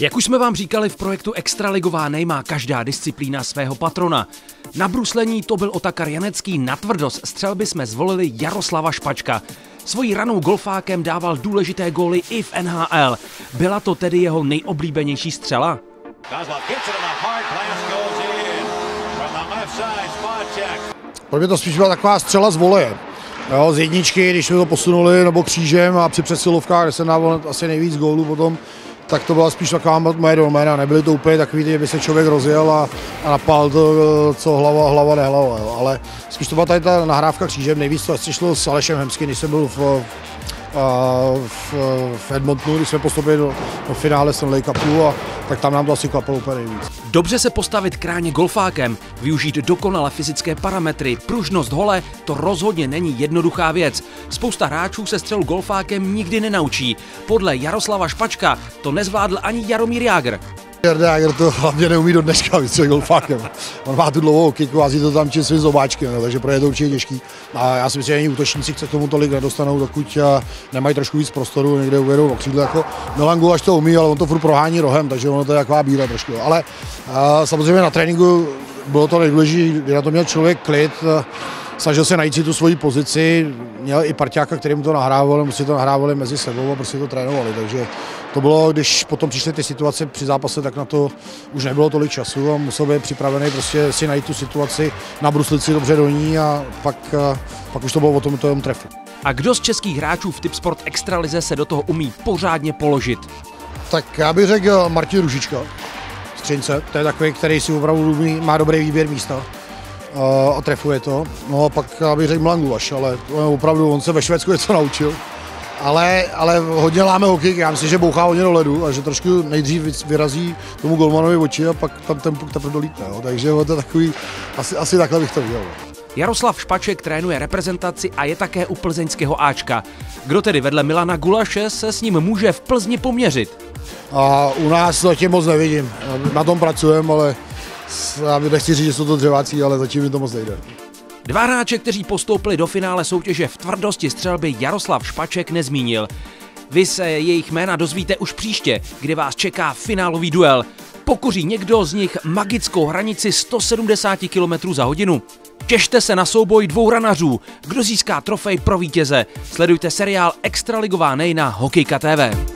Jak už jsme vám říkali, v projektu Extraligová nej má každá disciplína svého patrona. Na bruslení to byl Otakar Janecký, na tvrdost střelby jsme zvolili Jaroslava Špačka. Svojí ranou golfákem dával důležité góly i v NHL. Byla to tedy jeho nejoblíbenější střela? Pro mě to spíš byla taková střela z voleje. Jo, z jedničky, když jsme to posunuli nebo křížem a při přesilovkách, kde jsem dával asi nejvíc gólů potom, tak to byla spíš taková moje doména. Nebyly to úplně takový, že by se člověk rozjel a napál to, co hlava nehlava. Jo. Ale spíš to byla tady ta nahrávka křížem, nejvíc to asi šlo s Alešem Hemským, když jsem byl v Edmontonu, když jsme postoupili do finále Stanley Cupu, tak tam nám to asi klapalo úplně nejvíc. Dobře se postavit k ráně golfákem, využít dokonale fyzické parametry, pružnost hole, to rozhodně není jednoduchá věc. Spousta hráčů se střelu golfákem nikdy nenaučí. Podle Jaroslava Špačka to nezvládl ani Jaromír Jágr. Jágr to hlavně neumí do dneška vystřelit golfákem. On má tu dlouhou kiku a zí to tam svým zobáčkem, takže pro ně to určitě těžký. A já si myslím, že ani útočníci se k tomu tolik nedostanou, dokud nemají trošku víc prostoru, někde ujedou v křídle. Jako Milan Gulaš to umí, ale on to furt prohání rohem, takže ono to je taková bíra trošku. Ale samozřejmě na tréninku bylo to nejdůležitější, kdy na to měl člověk klid. Snažil se najít si tu svoji pozici, měl i parťáka, který mu to nahrával, mu si to nahrávali mezi sebou a prostě to trénovali, takže to bylo, když potom přišly ty situace při zápase, tak na to už nebylo tolik času a musel být připravený prostě si najít tu situaci, nabruslit si dobře do ní a pak už to bylo o tom to jenom trefu. A kdo z českých hráčů v Tipsport Extralize se do toho umí pořádně položit? Tak já bych řekl Martin Ružička, Střince, to je takový, který si opravdu má dobrý výběr místa a trefuje to. No a pak bych řekl Milan Gulaš, ale opravdu on se ve Švédsku něco naučil. Ale hodně láme hokej, já myslím, že bouchá hodně do ledu a že trošku nejdřív vyrazí tomu golmanovi oči a pak tam ten puk teprve dolítne. Jo. Takže to je takový, asi takhle bych to viděl. Jaroslav Špaček trénuje reprezentaci a je také u plzeňského Ačka. Kdo tedy vedle Milana Gulaše se s ním může v Plzni poměřit? A u nás zatím moc nevidím, na tom pracujeme, ale já bych nechci říct, že jsou to dřeváci, ale zatím mi to moc nejde. Dva hráče, kteří postoupili do finále soutěže v tvrdosti střelby, Jaroslav Špaček nezmínil. Vy se jejich jména dozvíte už příště, kde vás čeká finálový duel. Pokoří někdo z nich magickou hranici 170 km/h? Těšte se na souboj dvou ranařů, kdo získá trofej pro vítěze. Sledujte seriál Extraligová nej na Hokejka.tv.